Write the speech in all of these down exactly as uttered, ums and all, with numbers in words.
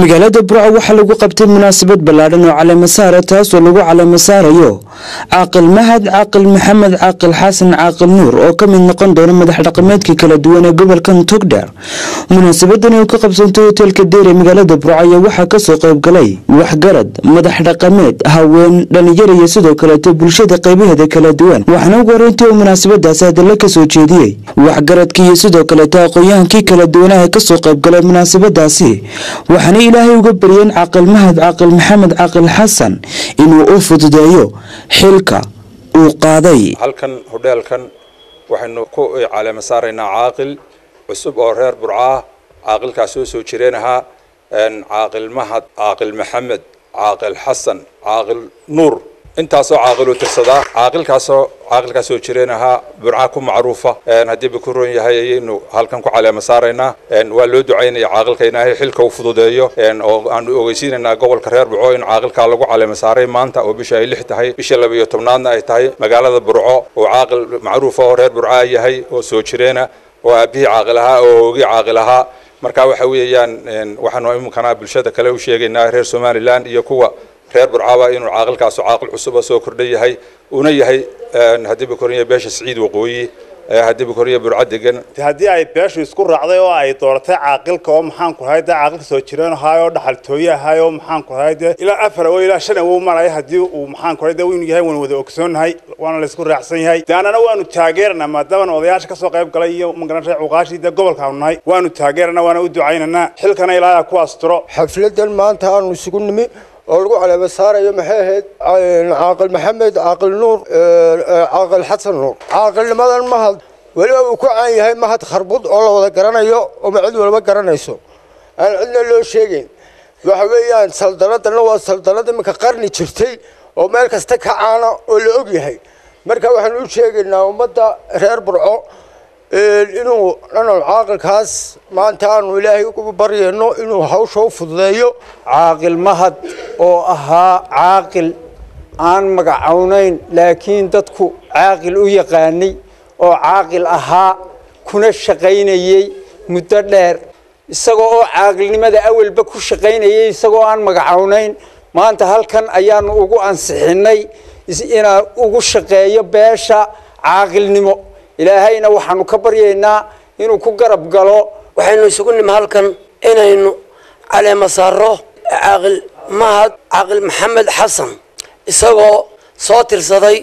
magaalada burco waxa lagu qabtay munaasabad ballaaran oo calaamad saara taas oo lagu calaamad saarayo aqal mahad aqal maxamed aqal xasan aqal nuur oo ka mid noqon doona madax dhaqameedka kala duwan ee gobolkan togdheer munaasabaddan oo ka qabsantay hotelka deer ee magaalada burco waxa ka soo qayb galay waxgarad madax dhaqameed haween dhalinyaro iyo sidoo kale bulshada qaybaheeda kala duwan waxaana ugu horeeyay munaasabadaas hadal ka soo jeediyay waxgaradkii sidoo kale taqooyankii kala duwan ee ka soo qayb galay munaasabadaasi waxaana ilaahay uga bariyeen aqal mahad aqal maxamed aqal xasan inuu u fududeeyo xilka uu qaaday halkan hotelkan waxaanu ku calaamad saaraynaa aqal cusub oo reer burca aqalkaas soo soo jireenaha ان عاقل مهد عاقل محمد عاقل حسن عاقل نور انت سو عاقل وتسدا عاقل كاسو عاقل كاسو جيرينها برعاكم معروفه ان هدي بكرون يحيى انه هلكن كو علامه سارينا ان وا لو دعينا عاقلك انها خيلك وفدوديو ان ان اوغيسينا غوبلك رير برعو ان عاقلك لو علامه ساري مانتا او بشا lix tahay bisha laba iyo toban aad ay tahay magaalada burco oo عاقل معروفه oo reer burca yahay oo soo jireena waa bi عاقلها oo ugu عاقلها marka waxa weeyaan waxaan u imkanaa bulshada kale u sheegaynaa reer Soomaaliland iyo kuwa reer burcaba inuu caaqilkaas caaqil cusub soo kordhiyahay una yahay hadii bikoriya beesha Saciid waqooyi hadii bikoriya burcadigan hadii ay beeshu isku raacday oo ay doortay caaqilka oo maxaan ku hayda caaqil soo jireen hayo dhaxaltooyahay oo maxaan ku hayda ila afar oo ila shan oo maray hadii uu maxaan ku hayda inuu yahay wan wada ogsoonahay waana la isku raacsan yahay daanana waanu taageerna maadaama odayaasha ka soo qayb galay iyo maganaashay uqaashida gobolka nahay waanu taageerna waana u ducaynana xilkana ilaahay ku astro xafladan maanta aanu isugu nimi أقول على مسار يوم هيد عاقل محمد عاقل نور عاقل حسن نور عاقل ماذا المهد ولو كعي هاي مهد خربط الله ذكرنا يو ومعد ولا ذكرنا يسوع أنا عندنا لو شيءين وحويان سلطنات النوا سلطنات مكقرني شفتي ومركز تك أنا ولا أبي هاي مركز وحنقول شيءين ومدى غير برعو إنه أنا عاقل كاس ما أنتان ولا يكون بري إنه إنه هوشوا فضيو عاقل مهد أو أها عاقل أن مقعونين لكن تدخو عاقل ويقاني أو عاقل أها كنا شقينا يي متدلر سقوا عاقل لماذا أول بكو شقينا يي سقوا أن مقعونين ما أنت هل كان أيام وجو أنسحني إنا وجو شقيا باشا عاقل نمو ilaahayna waxaanu ka baryaynaa inuu ku garab galo waxaynu isugu nim halkan inaynu calaamad saaro aqal mahad aqal maxamed xasan isagoo soo tirsaday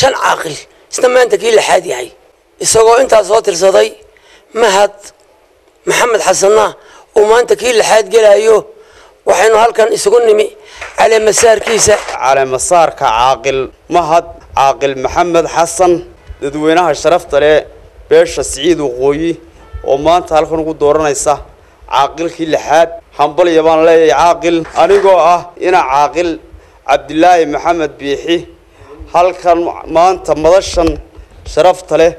shan aqal isna maanta kii lixaad yahay isagoo intaas soo tirsaday mahad maxamed xasanna oo maanta kii lixaad galayo waxaynu halkan isugu nimi calaamad saarkiisa calaamad saarka aqal mahad aqal maxamed xasan dadweynaha sharafta leh beesha Saciid waqooyi oo maanta halkan ugu dooranaysa caaqilkii lixaad hanbal yabaan leeyahay caaqil anigoo ah ina caaqil Cabdilaahi Maxamed Biixi halkan maanta madashan sharafta leh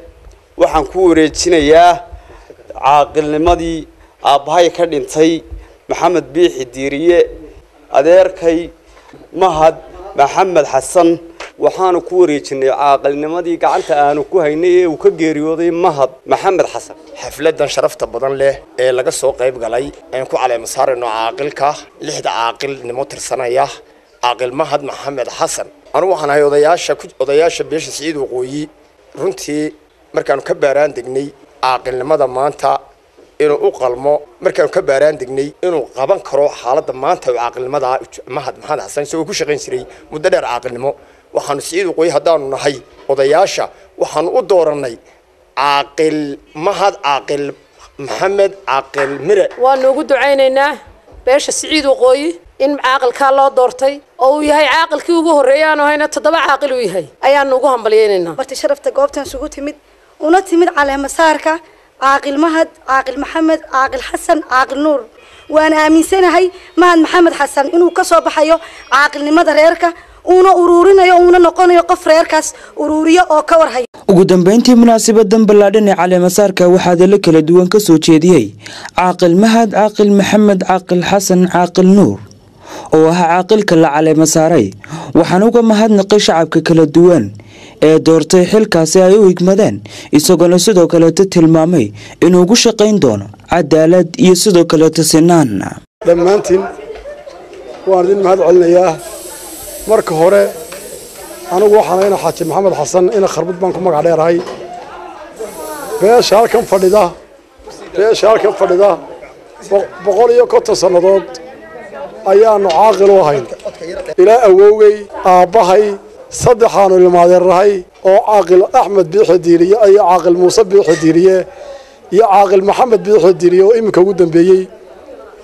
waxaan ku wareejinayaa caaqilnimadii aabahay ka dhintay Maxamed Biixi Diiriye adeerkay Mahad Maxamed Xasan waxaan ku wareejinay caaqilnimadii gacanta aan ku haynay ee uu ka geeriyooday Mahad Maxamed Xasan xafladan sharafta badan leh ee laga soo qayb galay aan ku calaamad saarno caaqilka lixda caaqil nimo tirsanaya caaqil Mahad Maxamed Xasan anu waxaan ahay odayaasha ku odayaasha beesha Saciid waqooyi runtii markaan ka baaraan dignay caaqilnimada maanta inuu u qalmo markaan ka baaraan dignay inuu qaban karo xaaladda maanta caaqilnimada Mahad Maxamed Xasan soo ku shaqeyn jiray muddo dheer caaqilnimo waxaan Saciid waqooyi hadaan nahay odayaasha waxaan u dooranay aqal mahad aqal maxamed aqal mire waa noogu duceynaynaa beesha Saciid waqooyi in aqalka loo doortay oo yahay aqalkii ugu horeeyay oo hayna todoba aqal u yahay ayaan ugu hambaliyeynaynaa barti sharafta goobtan sugu timid una timid calaamad saarka aqal mahad aqal maxamed aqal xasan aqal nuur waan aaminsanahay mahad maxamed xasan inuu ka soo baxayo aqalnimada reerka una ururinayo una noqonayo qof reerkaas ururiyo oo ka warhay ugu dambeyntii munaasabaddan ballaaran ee calaamad saarka waxa dad kala duwan ka soo jeediyay aqal mahad aqal maxamed aqal xasan aqal nuur oo ah aqalka la calaamad saaray waxaan uga mahadnaqay shacabka kala duwan ee doortay xilkaasi ay u igmadeen isagoo sidoo kale tilmaamay inuu ugu shaqeyn doono cadaalad iyo sidoo kale sinaan dhammaantiin waan idin mahad celinayaa marka hore anigu waxaan ahay Xaaji Maxamed Xasan ina kharbad baan ku magac dheerahay beesha halkan fadhida beesha halkan fadhida boqol iyo konton sanadood ayaanu caaqil u ahayn ilaa awowgay aabahay saddexaan u imaadeenrahay oo caaqil Axmed Biixi Diiriye iyo caaqil Muuse Biixi Diiriye iyo caaqil Maxamed Biixi Diiriye oo imka ugu dambeeyay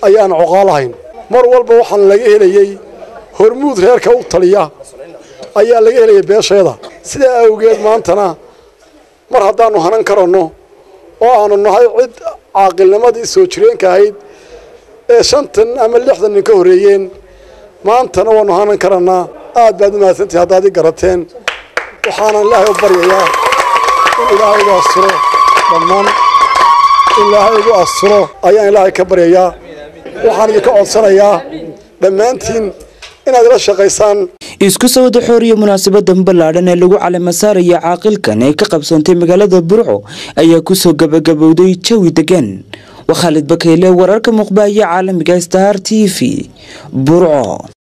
ayaan uqaalahayn mar walba waxaan laga helay hormuud reerka u taliya ayaa laga helay beesheeda sida awgeed maantana mar hadaan u hanan karano oo aanu nahay cid caaqilnimadii soo jireen ka ahayd ee shantan ama lixdan nin ka horeeyeen maantana waanu hanan karana aad baad u maasantii hadaad i garateen waxaan Ilaahay u baryayaa Ilaahay u asro dhammaan Ilaahay u asro ayaan Ilaahay ka baryayaa waxaan idinka codsanayaa dhammaantiin inaad la shaqaysaan isku soo dhaxooriyo munaasabaddan ballaaran ee lagu calaamasaarayo caaqilkan ee ka qabsantay magaalada Burco ayaa ku soo gabagabowday jawi degan Khalid Bakeyle wararka muqbaaya caalamiga Star T V Burco.